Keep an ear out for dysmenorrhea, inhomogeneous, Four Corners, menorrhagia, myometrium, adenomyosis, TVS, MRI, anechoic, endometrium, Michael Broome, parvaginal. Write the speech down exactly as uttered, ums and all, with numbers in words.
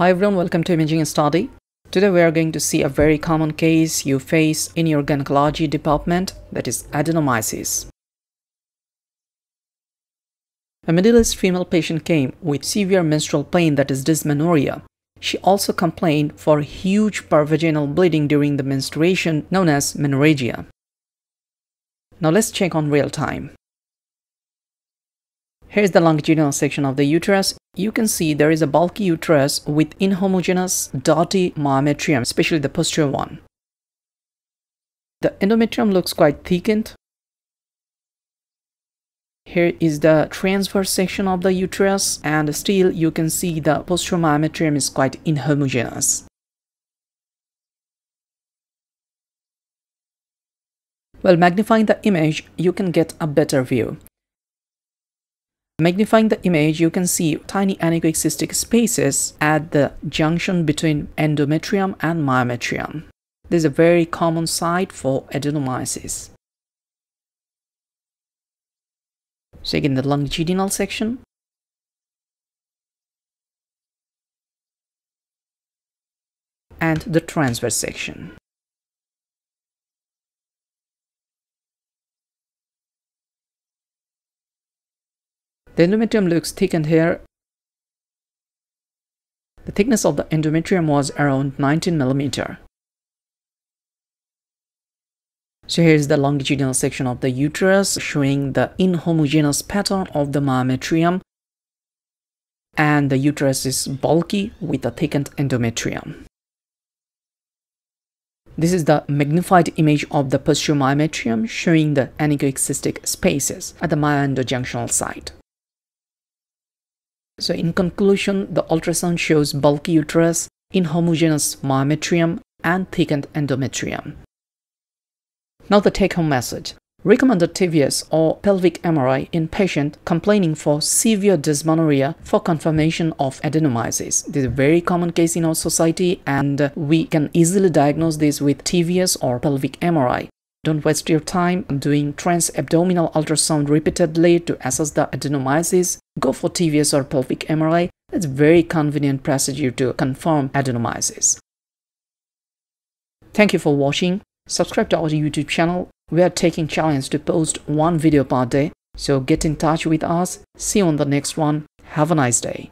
Hi everyone, welcome to Imaging and Study. Today we are going to see a very common case you face in your gynecology department, that is adenomyosis. A Middle East female patient came with severe menstrual pain, that is dysmenorrhea. She also complained for huge parvaginal bleeding during the menstruation known as menorrhagia. Now let's check on real time. Here's the longitudinal section of the uterus. You can see there is a bulky uterus with inhomogeneous dotty myometrium, especially the posterior one. The endometrium looks quite thickened. Here is the transverse section of the uterus, and still you can see the posterior myometrium is quite inhomogeneous. Well, magnifying the image, you can get a better view. Magnifying the image, you can see tiny anechoic cystic spaces at the junction between endometrium and myometrium. This is a very common site for adenomyosis. So again, the longitudinal section. And the transverse section. The endometrium looks thickened here. The thickness of the endometrium was around nineteen millimeters. So here is the longitudinal section of the uterus showing the inhomogeneous pattern of the myometrium, and the uterus is bulky with a thickened endometrium. This is the magnified image of the posterior myometrium showing the anechoic cystic spaces at the myoendojunctional site. So in conclusion, the ultrasound shows bulky uterus, inhomogeneous myometrium, and thickened endometrium. Now the take-home message. Recommended T V S or pelvic M R I in patient complaining for severe dysmenorrhea for confirmation of adenomyosis. This is a very common case in our society, and we can easily diagnose this with T V S or pelvic M R I. Don't waste your time doing transabdominal ultrasound repeatedly to assess the adenomyosis. Go for T V S or pelvic M R I. It's a very convenient procedure to confirm adenomyosis. Thank you for watching. Subscribe to our YouTube channel. We are taking challenge to post one video per day. So get in touch with us. See you on the next one. Have a nice day.